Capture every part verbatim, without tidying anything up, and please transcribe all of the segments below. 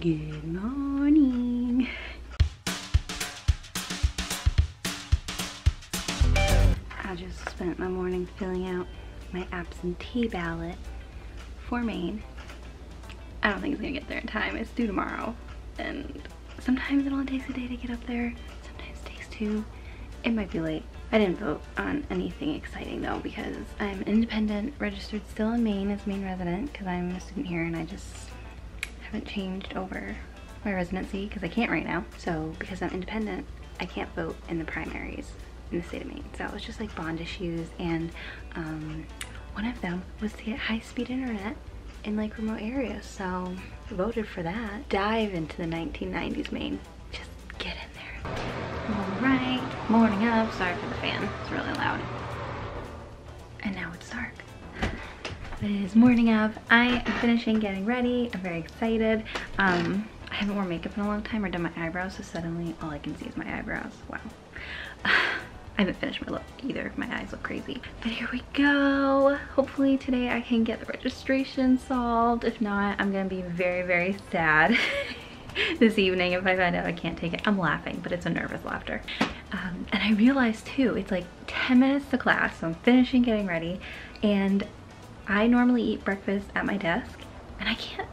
Good morning. I just spent my morning filling out my absentee ballot for Maine. I don't think it's gonna get there in time. It's due tomorrow. And sometimes it only takes a day to get up there. Sometimes it takes two. It might be late. I didn't vote on anything exciting though because I'm independent, registered still in Maine as Maine resident because I'm a student here and I just haven't changed over my residency because I can't right now. So because I'm independent, I can't vote in the primaries in the state of Maine. So it was just like bond issues and um, one of them was to get high-speed internet in like remote areas. So I voted for that. Dive into the nineteen nineties Maine. Just get in there. All right. Morning up. Sorry for the fan. It's really loud. And now it's dark. But it is morning up. I am finishing getting ready. I'm very excited. Um, I haven't worn makeup in a long time or done my eyebrows, so suddenly all I can see is my eyebrows. Wow. Uh, I haven't finished my look either. My eyes look crazy. But here we go. Hopefully today I can get the registration solved. If not, I'm going to be very, very sad this evening if I find out I can't take it. I'm laughing, but it's a nervous laughter. Um, and I realized too, it's like ten minutes to class, so I'm finishing getting ready, and I normally eat breakfast at my desk, and I can't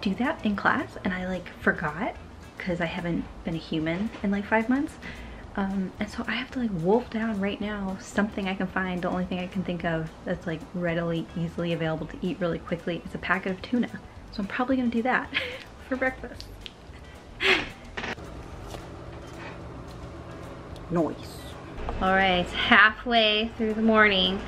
do that in class, and I like forgot, because I haven't been a human in like five months, um, and so I have to like wolf down right now something I can find. The only thing I can think of that's like readily, easily available to eat really quickly is a packet of tuna, so I'm probably going to do that for breakfast. Noise. All right, it's halfway through the morning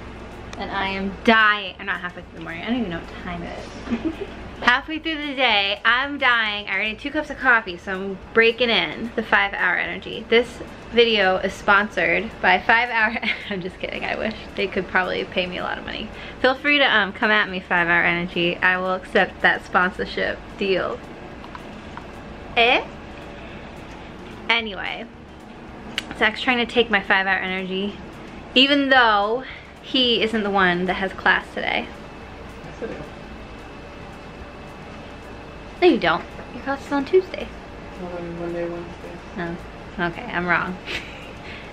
and I am dying. I'm not halfway through the morning. I don't even know what time it is. Halfway through the day, I'm dying. I already had two cups of coffee, so I'm breaking in the five hour energy. This video is sponsored by five hour, I'm just kidding, I wish. They could probably pay me a lot of money. Feel free to um, come at me, five hour energy. I will accept that sponsorship deal. Eh? Anyway. Zach's trying to take my five hour energy, even though he isn't the one that has class today. Yes, I do. No, you don't. Your class is on Tuesday. Well, Monday, Wednesday. No. Okay, I'm wrong.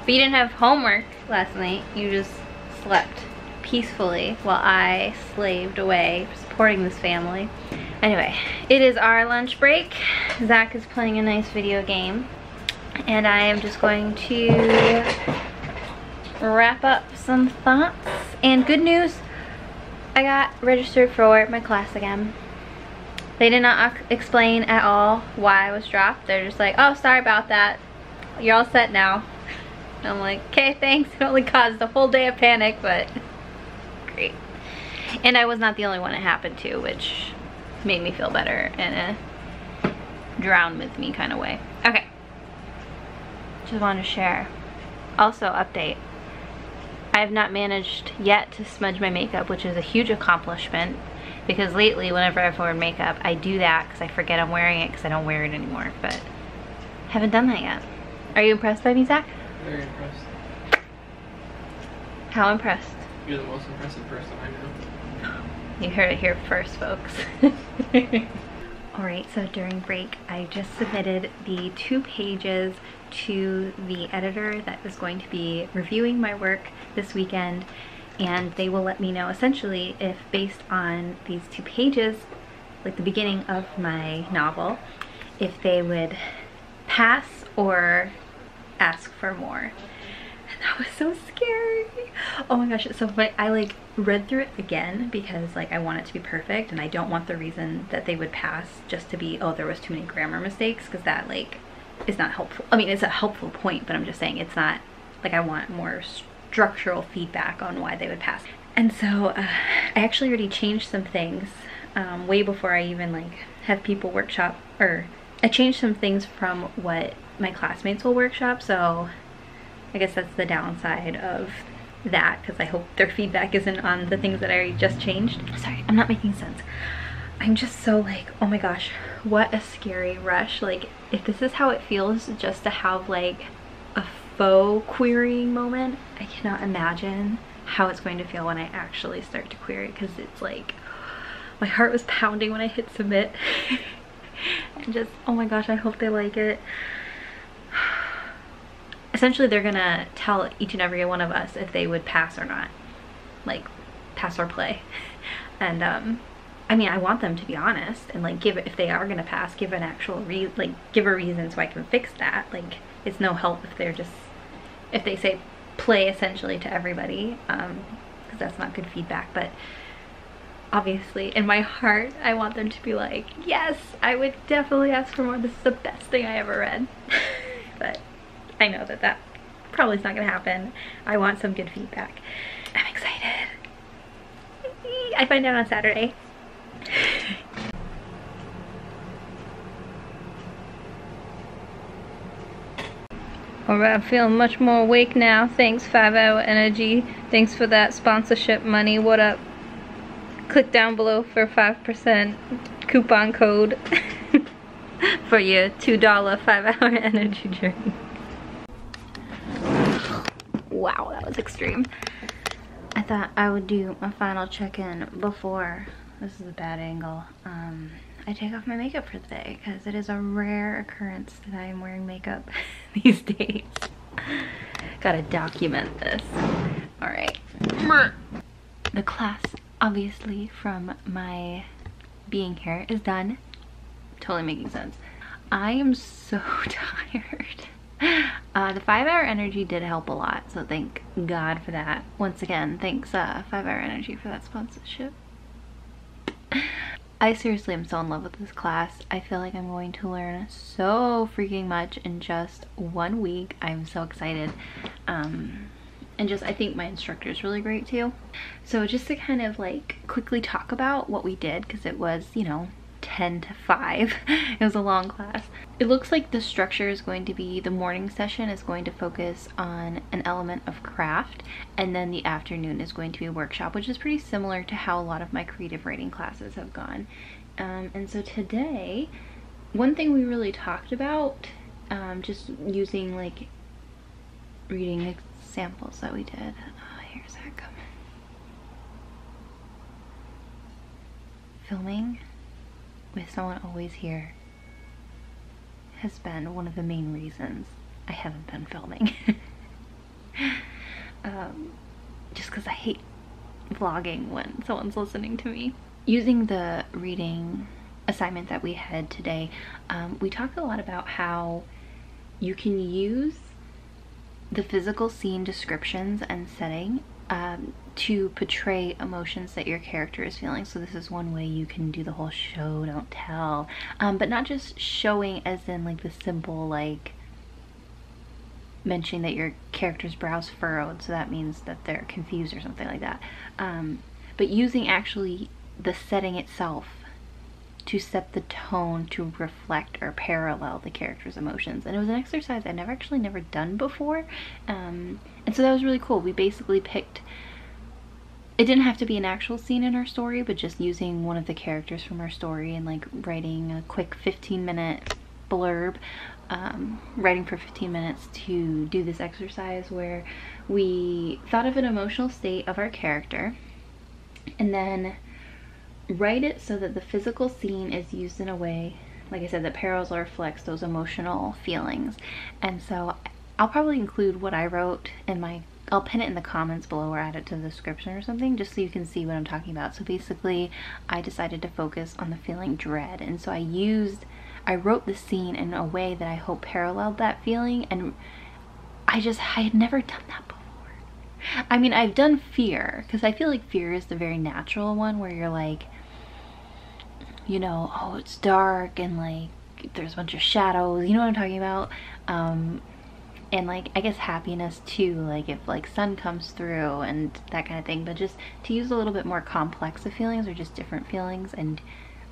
But you didn't have homework last night. You just slept peacefully while I slaved away supporting this family. Anyway, it is our lunch break. Zach is playing a nice video game. And I am just going to wrap up some thoughts. And good news, I got registered for my class again. They did not explain at all why I was dropped. They're just like, oh, sorry about that. You're all set now. And I'm like, okay, thanks. It only caused a whole day of panic, but great. And I was not the only one it happened to, which made me feel better in a drown with me kind of way. Okay. Just want to share. Also, update. I have not managed yet to smudge my makeup, which is a huge accomplishment because lately whenever I've worn makeup, I do that because I forget I'm wearing it because I don't wear it anymore, but haven't done that yet. Are you impressed by me, Zach? Very impressed. How impressed? You're the most impressive person I know. You heard it here first, folks. Alright, so during break, I just submitted the two pages to the editor that is going to be reviewing my work this weekend, and they will let me know essentially if, based on these two pages, like the beginning of my novel, if they would pass or ask for more. And that was so scary. Oh my gosh, it's so funny. I like read through it again because like I want it to be perfect and I don't want the reason that they would pass just to be, oh, there was too many grammar mistakes, because that like is not helpful. I mean, it's a helpful point, but I'm just saying it's not like I want more structural feedback on why they would pass. And so uh, I actually already changed some things um, way before I even like have people workshop, or I changed some things from what my classmates will workshop. So I guess that's the downside of that, because I hope their feedback isn't on the things that I just changed. Sorry, I'm not making sense. I'm just so like, oh my gosh, what a scary rush. Like, if this is how it feels just to have like a faux querying moment, I cannot imagine how it's going to feel when I actually start to query, because it's like my heart was pounding when I hit submit and just, oh my gosh, I hope they like it. Essentially, they're gonna tell each and every one of us if they would pass or not, like pass or play. And um I mean, I want them to be honest and like give it, if they are gonna pass, give an actual re like give a reason so I can fix that. Like, it's no help if they're just, if they say play essentially to everybody, um because that's not good feedback. But obviously, in my heart, I want them to be like, yes, I would definitely ask for more. This is the best thing I ever read. But I know that that probably is not going to happen. I want some good feedback. I'm excited. I find out on Saturday. Alright, I'm feeling much more awake now. Thanks, five hour energy. Thanks for that sponsorship money. What up? Click down below for five percent coupon code for your two dollar five hour energy drink. Wow, that was extreme. I thought I would do my final check-in before. This is a bad angle. Um, I take off my makeup for today because it is a rare occurrence that I am wearing makeup these days. Gotta document this. Alright. The class, obviously, from my being here is done. Totally making sense. I am so tired. Uh, the five hour energy did help a lot, so thank God for that. Once again, thanks uh, five hour energy for that sponsorship. I seriously am so in love with this class. I feel like I'm going to learn so freaking much in just one week. I'm so excited. Um... And just, I think my instructor is really great too. So just to kind of like quickly talk about what we did, because it was, you know, ten to five. It was a long class. It looks like the structure is going to be, the morning session is going to focus on an element of craft, and then the afternoon is going to be a workshop, which is pretty similar to how a lot of my creative writing classes have gone. Um, and so today, one thing we really talked about, um, just using like reading samples that we did. Oh, here's that coming. Filming with someone always here has been one of the main reasons I haven't been filming. um, just because I hate vlogging when someone's listening to me. Using the reading assignment that we had today, um, we talked a lot about how you can use the physical scene descriptions and setting um, to portray emotions that your character is feeling. So this is one way you can do the whole show, don't tell. Um, but not just showing as in like the simple like mentioning that your character's brows furrowed, so that means that they're confused or something like that. Um, but using actually the setting itself to set the tone to reflect or parallel the character's emotions. And it was an exercise I'd never actually never done before. Um, and so that was really cool. We basically picked, it didn't have to be an actual scene in our story, but just using one of the characters from our story and like writing a quick fifteen minute blurb, um, writing for fifteen minutes to do this exercise where we thought of an emotional state of our character and then write it so that the physical scene is used in a way, like I said, that parallels or reflects those emotional feelings. And so I'll probably include what I wrote in my, I'll pin it in the comments below or add it to the description or something, just so you can see what I'm talking about. So basically, I decided to focus on the feeling dread. And so I used, I wrote the scene in a way that I hope paralleled that feeling. And I just, I had never done that before. I mean, I've done fear, because I feel like fear is the very natural one where you're like, you know, oh, it's dark and like there's a bunch of shadows, you know what I'm talking about? Um, and like, I guess happiness too, like if like sun comes through and that kind of thing, but just to use a little bit more complex of feelings or just different feelings and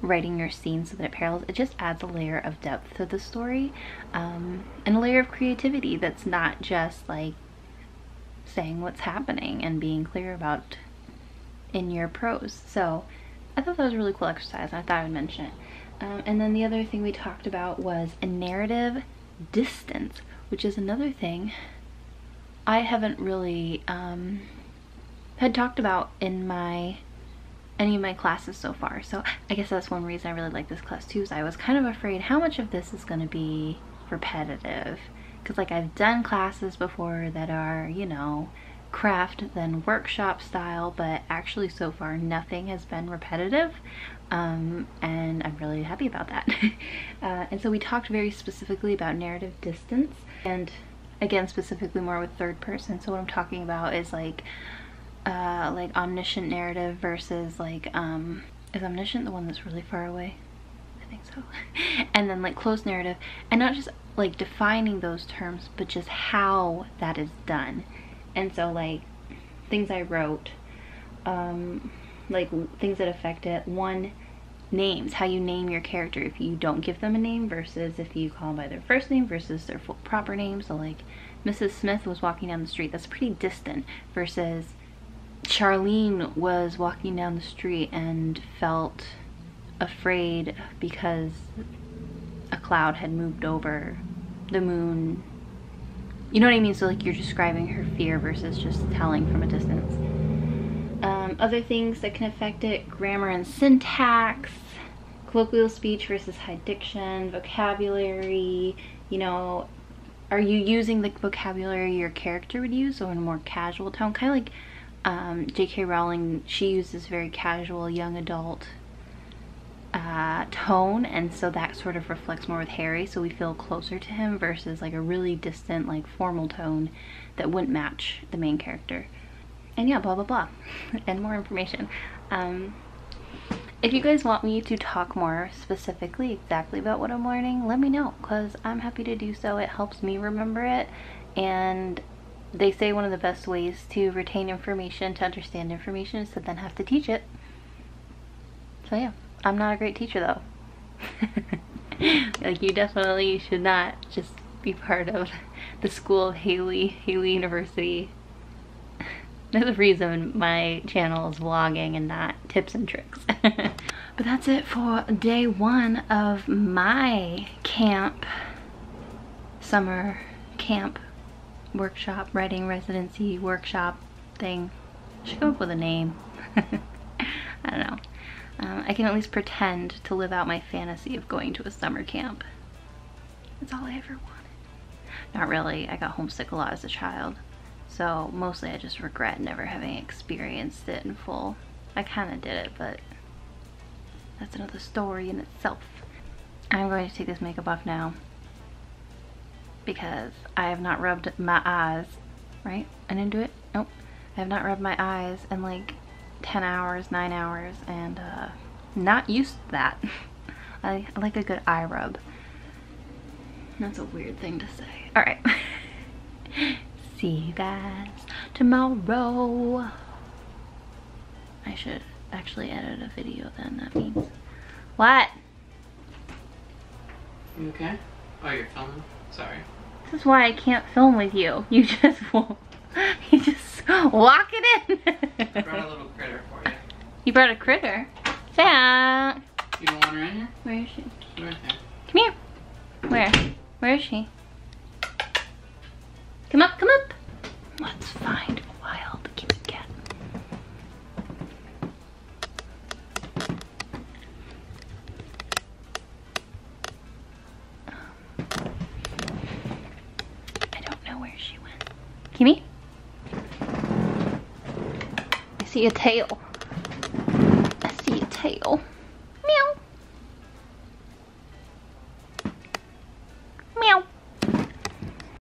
writing your scene so that it parallels, it just adds a layer of depth to the story, um, and a layer of creativity that's not just like saying what's happening and being clear about in your prose. So I thought that was a really cool exercise and I thought I would mention it. Um, and then the other thing we talked about was a narrative distance, which is another thing I haven't really um, had talked about in my any of my classes so far. So I guess that's one reason I really like this class too, is I was kind of afraid how much of this is going to be repetitive, because like I've done classes before that are, you know, craft then workshop style, but actually so far nothing has been repetitive, um, and I'm really happy about that. uh, and so we talked very specifically about narrative distance, and again specifically more with third person. So what I'm talking about is like uh, like omniscient narrative versus like um, is omniscient the one that's really far away? I think so. And then like close narrative, and not just like defining those terms, but just how that is done. And so like things I wrote, um, like things that affect it. One, names, how you name your character if you don't give them a name versus if you call them by their first name versus their full proper name. So like Missus Smith was walking down the street, that's pretty distant, versus Charlene was walking down the street and felt afraid because a cloud had moved over the moon. You know what I mean? So like you're describing her fear versus just telling from a distance. Um, other things that can affect it, grammar and syntax, colloquial speech versus high diction, vocabulary, you know, are you using the vocabulary your character would use, or in a more casual tone? Kind of like um, J K Rowling, she uses very casual young adult uh tone, and so that sort of reflects more with Harry, so we feel closer to him versus like a really distant like formal tone that wouldn't match the main character. And yeah, blah blah blah and more information. Um if you guys want me to talk more specifically exactly about what I'm learning, let me know, because I'm happy to do so. It helps me remember it, and they say one of the best ways to retain information, to understand information, is to then have to teach it. So yeah, I'm not a great teacher though. Like, you definitely should not just be part of the school of Haley, Haley University. There's a reason my channel is vlogging and not tips and tricks. But that's it for day one of my camp, summer camp, workshop, writing residency workshop thing. Should come up with a name. I don't know. Um, I can at least pretend to live out my fantasy of going to a summer camp. That's all I ever wanted. Not really. I got homesick a lot as a child. So mostly I just regret never having experienced it in full. I kind of did it, but that's another story in itself. I'm going to take this makeup off now because I have not rubbed my eyes, right? I didn't do it? Nope. I have not rubbed my eyes in like ten hours, nine hours, and uh, not used to that. I, I like a good eye rub. That's a weird thing to say. Alright. See you guys tomorrow. I should actually edit a video then, that means. What? You okay? Oh, you're filming? Sorry. This is why I can't film with you. You just won't. You just walk it in. I brought a little critter for you. You brought a critter? Zach! You don't want her in here? Where is she? She's right there. Come here. Where? Where is she? Come up, come up. Let's find a wild kitty cat. I don't know where she went. Kimmy? I see a tail. I see a tail.